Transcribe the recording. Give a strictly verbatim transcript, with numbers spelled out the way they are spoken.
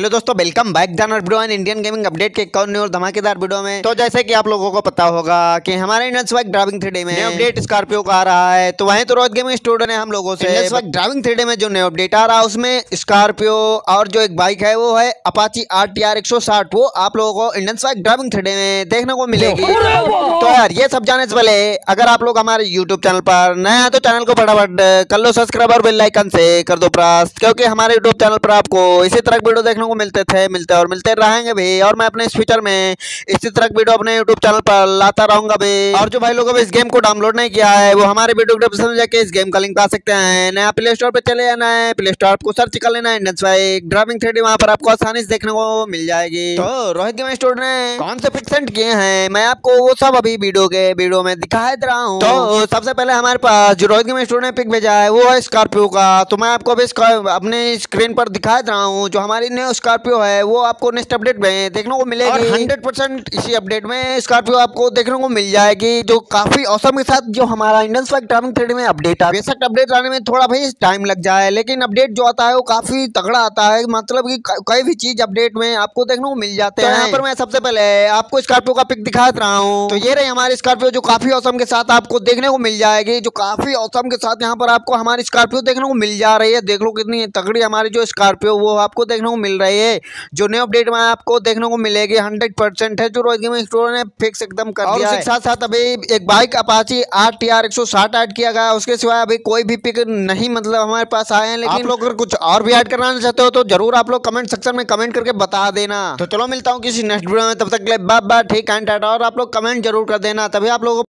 Hello दोस्तों, welcome back जानर bro and Indian gaming update के एक और न्यू और धमाकेदार वीडियो में। तो जैसे कि आप लोगों को पता होगा कि हमारे Indian bike driving three D में नया अपडेट स्कॉर्पियो का आ रहा है। तो वहीं तो रोज गेमिंग स्टूडियो ने हम लोगों से Indian bike driving three D में जो नया अपडेट आ रहा है उसमें स्कॉर्पियो और जो एक बाइक है वो है अपाची आरटीआर एक सौ साठ, वो आप लोगों को Indian bike driving three D में देखने को मिलेगी। तो यार ये सब जानने से पहले अगर आप लोग हमारे यूट्यूब चैनल पर नए हैं तो चैनल को फटाफट कर लो सब्सक्राइब और बेल आइकन से कर दो प्रेस, क्योंकि हमारे यूट्यूब चैनल पर आपको इसी तरह वीडियो देखने को मिलते थे मिलते और मिलते रहेंगे भी, और मैं अपने इस फ्यूचर में इसी तरह वीडियो अपने यूट्यूब चैनल पर लाता रहूंगा भी। और जो भाई लोगों ने इस गेम को डाउनलोड नहीं किया है वो हमारे वीडियो डिस्क्रिप्शन में जाके इस गेम का लिंक पा सकते हैं। नया प्ले स्टोर पर चले जाना है, प्ले स्टोर को सर्च कर लेना है Indian bike driving three D, वहाँ पर आपको आसानी से देखने को मिल जाएगी। तो रोहित गेमिंग स्टूडियो ने कौन से पिक्सेंट किए हैं मैं आपको वो सब अभी वीडियो के वीडियो में दिखाई दे रहा हूँ। तो सबसे पहले हमारे पास जो रोहित गेमिंग स्टूडियो ने पिक भेजा है वो है स्कॉर्पियो का। तो मैं आपको अभी अपने स्क्रीन पर दिखाई दे रहा हूँ जो हमारी स्कॉर्पियो है वो आपको नेक्स्ट अपडेट में देखने को मिलेगी। हंड्रेड परसेंट इसी अपडेट में स्कॉर्पियो आपको देखने को मिल जाएगी, जो काफी औसम के साथ जो हमारा Indian bike driving three D में अपडेट आ बेशक अपडेट आने में थोड़ा भाई टाइम लग जाए, लेकिन अपडेट जो आता है वो काफी तगड़ा आता है। मतलब कि कोई भी चीज अपडेट में आपको देखने को मिल जाते हैं। यहाँ पर मैं सबसे पहले आपको स्कॉर्पियो का पिक दिखा रहा हूँ। तो ये रही हमारी स्कॉर्पियो जो काफी औसम के साथ आपको देखने को मिल जाएगी, जो काफी औसम के साथ यहाँ पर आपको हमारी स्कॉर्पियो देखने को मिल जा रही है। देख लो कितनी तगड़ी हमारी जो स्कॉर्पियो वो आपको देखने को मिल रही है, जो नए अपडेट में आपको देखने को मिलेगी। हंड्रेड परसेंट है जो रोज गेमिंग स्टूडियो ने फिक्स एकदम कर दिया है। साथ साथ अभी एक बाइक अपाची आरटीआर एक सौ साठ ऐड किया गया, उसके सिवाय अभी कोई भी पिक नहीं मतलब हमारे पास आए हैं। लेकिन आप लोग अगर कुछ और भी ऐड करना चाहते हो तो जरूर आप लोग कमेंट सेक्शन में कमेंट करके बता देना। तो चलो मिलता हूँ किसी नेक्स्ट वीडियो में, तब तक के लिए बाय बाय, ठीक एंड टाटा, और आप लोग कमेंट जरूर कर देना, तभी आप लोग